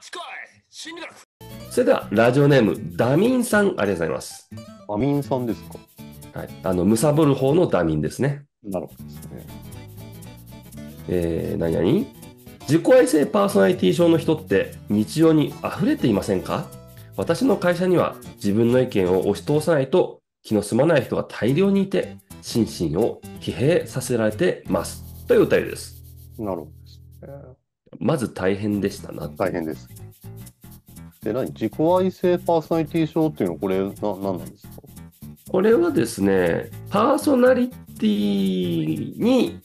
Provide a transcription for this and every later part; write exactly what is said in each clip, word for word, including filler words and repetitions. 近い心理学。それではラジオネームダミンさん、ありがとうございます。ダミンさんですか。はい、あのむさぼる方のダミンですね。なるほどですね。えー、何々自己愛性パーソナリティ症の人って日常に溢れていませんか？私の会社には自分の意見を押し通さないと気の済まない人が大量にいて、心身を疲弊させられてますというお便りです。なるほどですね。まず大変でしたな。大変です。で、何自己愛性パーソナリティ症っていうのはこれな何なんですか？これはですね、パーソナリティに、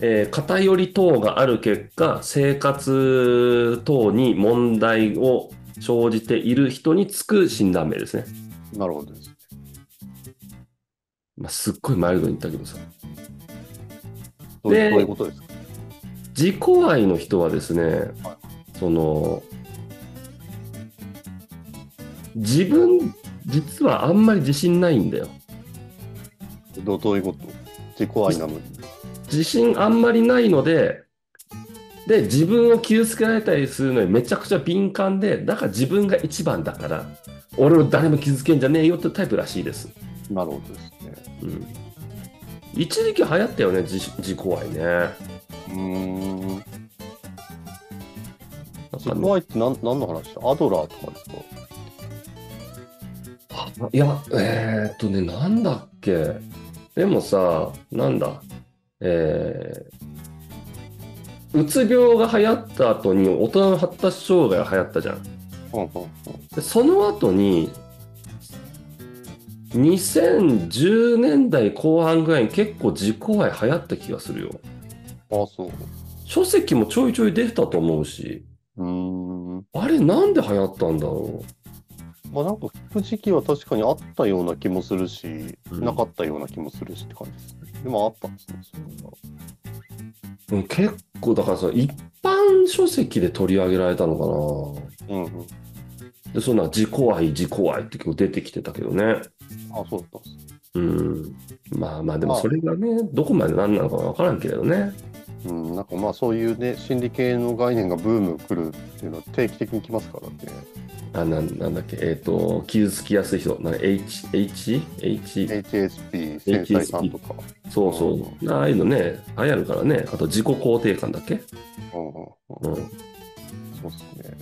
えー、偏り等がある結果、生活等に問題を生じている人につく診断名ですね。なるほどです。まあ、すっごいマイルドに言ったけどさ。どういうことですか？自己愛の人はですね、はい、その自分実はあんまり自信ないんだよ。どういうこと？自己愛なのに自信あんまりないので、で自分を傷つけられたりするのにめちゃくちゃ敏感で、だから自分が一番だから俺を誰も傷つけんじゃねえよってタイプらしいです。なるほどですね、うん、一時期流行ったよね 自, 自己愛ね。うーん、自己愛って何の話？アドラーとかですか？いや、えー、っとね、なんだっけ。でもさ、なんだ、えー、うつ病が流行った後に大人の発達障害が流行ったじゃん。うんうんうん、でその後ににせんじゅうねんだいこうはんぐらいに結構自己愛流行った気がするよ。あ、そう。書籍もちょいちょい出てたと思うし。うーん、あれなんで流行ったんだろう。まあ、なんか聞く時期は確かにあったような気もするし、うん、なかったような気もするしって感じですね。でもあったんですね。そんな、うん、結構だからさ、一般書籍で取り上げられたのかな。うんうん。で、そんな自己愛自己愛って結構出てきてたけどね。あ、そうだったんですね。うん。まあまあ、でもそれがね、まあ、どこまで何なのか分からんけれどね。うん、なんかまあそういうね、心理系の概念がブーム来るっていうのは定期的に来ますからね。あ、な, なんだっけ、えっ、ー、と、傷つきやすい人、なんか H、H、H、エイチエスピー、繊細さんとか。そうそう、うん、ああいうのね、流行るからね。あと自己肯定感だっけ。うんうんうん。そうですね。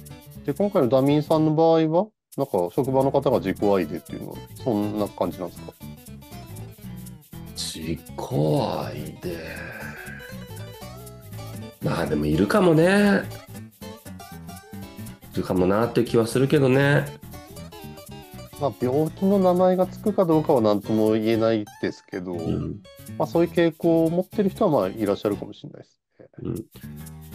で、今回のダミーさんの場合は、なんか職場の方が自己愛でっていうのは、そんな感じなんですか？自己愛で。まあでもいるかもね。いるかもなって気はするけどね。まあ、病気の名前がつくかどうかは何とも言えないですけど、うん、まあ、そういう傾向を持ってる人はまあいらっしゃるかもしれないですね。うん、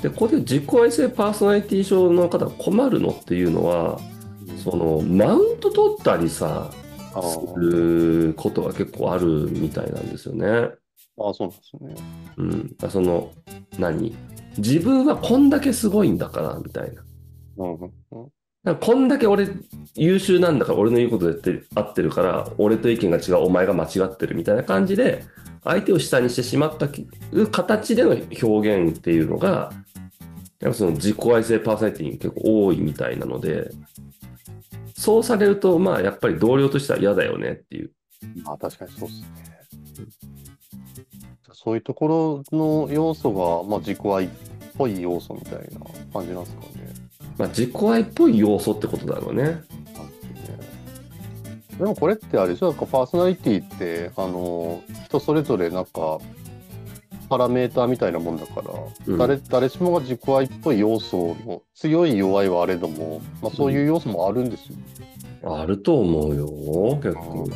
でここで自己愛性パーソナリティ症の方が困るのっていうのは、うん、そのマウント取ったりさすることが結構あるみたいなんですよね。ああ、そうなんですね。うん、あ、その何自分はこんだけすごいんだからみたいな。なんかこんだけ俺優秀なんだから俺の言うことで合ってるから俺と意見が違うお前が間違ってるみたいな感じで相手を下にしてしまった形での表現っていうのがやっぱその自己愛性パーソナリティに結構多いみたいなので、そうされるとまあやっぱり同僚としては嫌だよねっていう。まあ確かにそうですね。そういうところの要素が、まあ、自己愛っぽい要素みたいな感じなんですかね。まあ、自己愛っぽい要素ってことだろうね。でもこれってあれでしょ、なんかパーソナリティってあの人それぞれなんかパラメーターみたいなもんだから、うん、誰, 誰しもが自己愛っぽい要素の強い弱いはあれども、まあ、そういう要素もあるんですよ、うん、あると思うよ結構。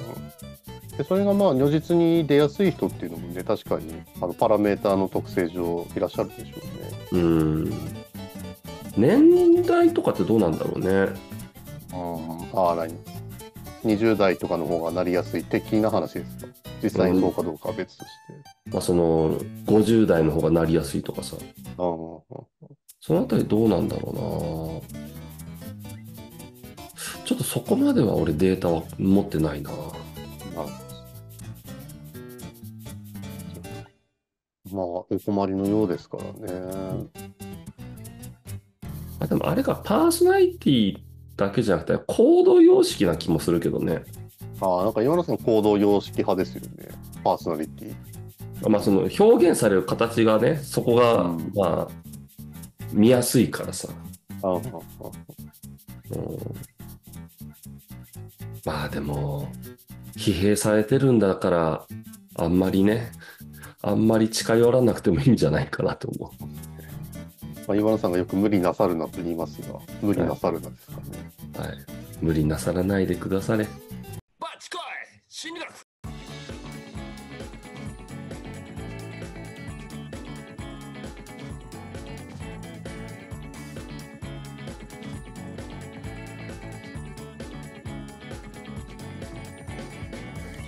でそれがまあ如実に出やすい人っていうのもね、確かにあのパラメーターの特性上いらっしゃるでしょうね。うん、年代とかってどうなんだろうね。うん、ああ、にじゅう代とかの方がなりやすい的な話ですか？実際にそうかどうかは別として、うん、まあ、そのごじゅう代の方がなりやすいとかさ、あ、うんうん、そのあたりどうなんだろうな。ちょっとそこまでは俺データは持ってないな。まあお困りのようですからね。あ、でもあれか、パーソナリティだけじゃなくて行動様式な気もするけどね。ああ、なんか今のその行動様式派ですよね、パーソナリティ。まあその表現される形がね、そこがまあ見やすいからさ。ああ、うん、まあでも疲弊されてるんだから、あんまりね、あんまり近寄らなくてもいいんじゃないかなと思う。まあ、岩野さんがよく無理なさるなと言いますが、無理なさるなですかね。はい、はい、無理なさらないでくだされ。バチコイ心理学。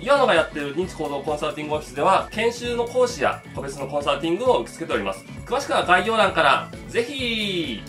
岩野がやっている認知行動コンサルティングオフィスでは、研修の講師や個別のコンサルティングを受け付けております。詳しくは概要欄からぜひ。